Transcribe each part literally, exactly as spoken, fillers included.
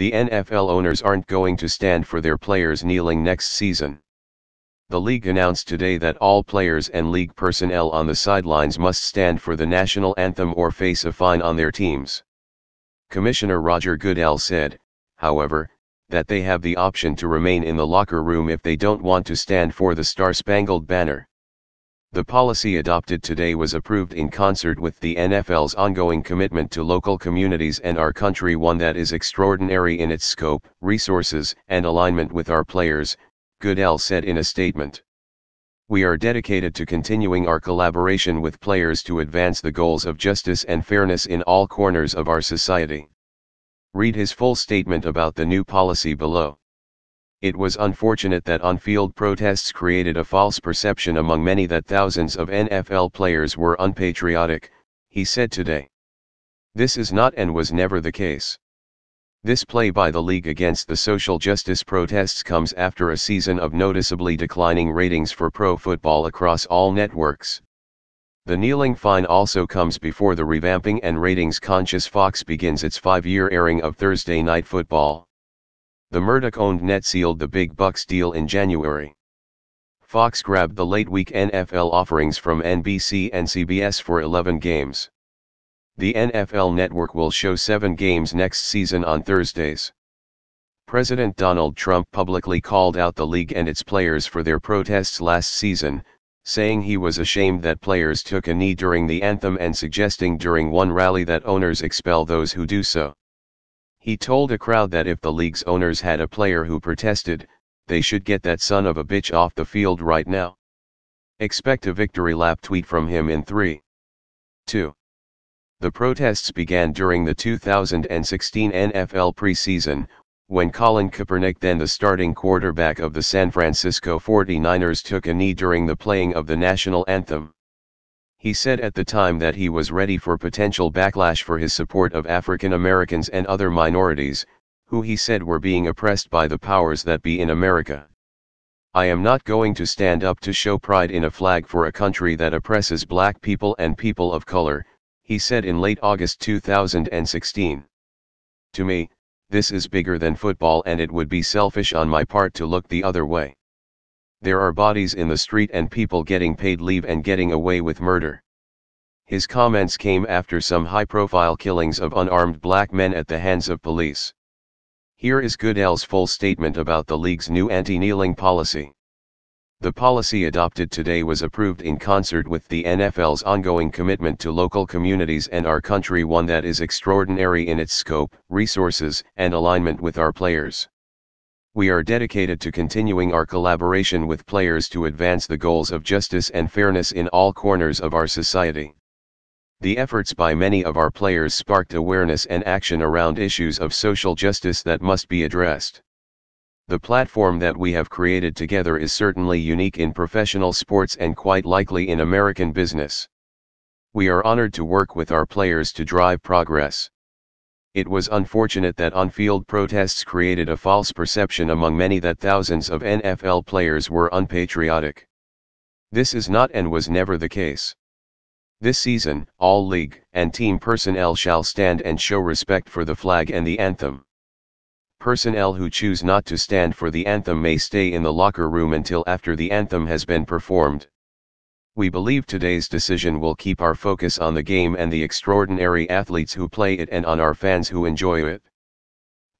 The N F L owners aren't going to stand for their players kneeling next season. The league announced today that all players and league personnel on the sidelines must stand for the national anthem or face a fine on their teams. Commissioner Roger Goodell said, however, that they have the option to remain in the locker room if they don't want to stand for the Star-Spangled Banner. The policy adopted today was approved in concert with the N F L's ongoing commitment to local communities and our country, one that is extraordinary in its scope, resources, and alignment with our players, Goodell said in a statement. We are dedicated to continuing our collaboration with players to advance the goals of justice and fairness in all corners of our society. Read his full statement about the new policy below. It was unfortunate that on-field protests created a false perception among many that thousands of N F L players were unpatriotic, he said today. This is not and was never the case. This play by the league against the social justice protests comes after a season of noticeably declining ratings for pro football across all networks. The kneeling fine also comes before the revamping and ratings-conscious Fox begins its five-year airing of Thursday Night Football. The Murdoch-owned net sealed the big bucks deal in January. Fox grabbed the late-week N F L offerings from N B C and C B S for eleven games. The N F L network will show seven games next season on Thursdays. President Donald Trump publicly called out the league and its players for their protests last season, saying he was ashamed that players took a knee during the anthem and suggesting during one rally that owners expel those who do so. He told a crowd that if the league's owners had a player who protested, they should get that son of a bitch off the field right now. Expect a victory lap tweet from him in three, two. The protests began during the two thousand sixteen N F L preseason, when Colin Kaepernick, then the starting quarterback of the San Francisco forty-niners, took a knee during the playing of the national anthem. He said at the time that he was ready for potential backlash for his support of African Americans and other minorities, who he said were being oppressed by the powers that be in America. I am not going to stand up to show pride in a flag for a country that oppresses black people and people of color, he said in late August two thousand sixteen. To me, this is bigger than football, and it would be selfish on my part to look the other way. There are bodies in the street and people getting paid leave and getting away with murder. His comments came after some high-profile killings of unarmed black men at the hands of police. Here is Goodell's full statement about the league's new anti-kneeling policy. The policy adopted today was approved in concert with the N F L's ongoing commitment to local communities and our country, one that is extraordinary in its scope, resources, and alignment with our players. We are dedicated to continuing our collaboration with players to advance the goals of justice and fairness in all corners of our society. The efforts by many of our players sparked awareness and action around issues of social justice that must be addressed. The platform that we have created together is certainly unique in professional sports and quite likely in American business. We are honored to work with our players to drive progress. It was unfortunate that on-field protests created a false perception among many that thousands of N F L players were unpatriotic. This is not and was never the case. This season, all league and team personnel shall stand and show respect for the flag and the anthem. Personnel who choose not to stand for the anthem may stay in the locker room until after the anthem has been performed. We believe today's decision will keep our focus on the game and the extraordinary athletes who play it and on our fans who enjoy it.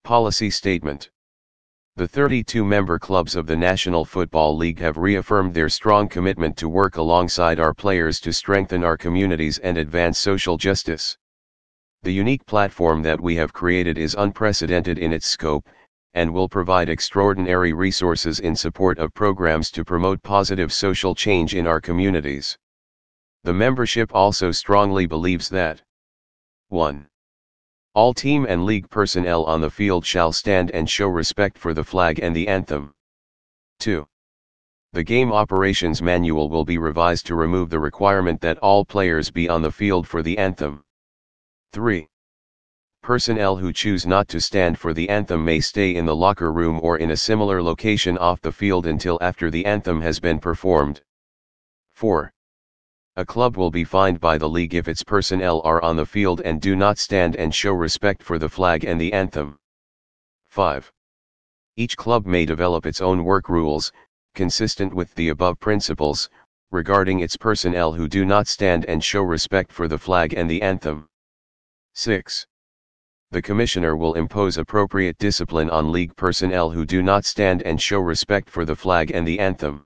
Policy statement. The thirty-two member clubs of the National Football League have reaffirmed their strong commitment to work alongside our players to strengthen our communities and advance social justice. The unique platform that we have created is unprecedented in its scope, and will provide extraordinary resources in support of programs to promote positive social change in our communities. The membership also strongly believes that one All team and league personnel on the field shall stand and show respect for the flag and the anthem. two The game operations manual will be revised to remove the requirement that all players be on the field for the anthem. three Personnel who choose not to stand for the anthem may stay in the locker room or in a similar location off the field until after the anthem has been performed. four A club will be fined by the league if its personnel are on the field and do not stand and show respect for the flag and the anthem. five. Each club may develop its own work rules, consistent with the above principles, regarding its personnel who do not stand and show respect for the flag and the anthem. six. The commissioner will impose appropriate discipline on league personnel who do not stand and show respect for the flag and the anthem.